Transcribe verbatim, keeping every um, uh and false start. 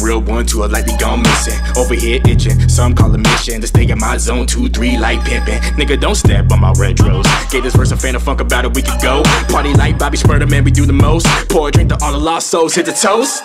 Real one, two, like they gone missing. Over here itching, some call it mission. To stay in my zone, two, three, like pimping. Nigga, don't step on my retros. Gave this verse a fan of funk about a week ago. Party like Bobby Sperta, man, we do the most. Pour a drink to all the lost souls, hit the toast.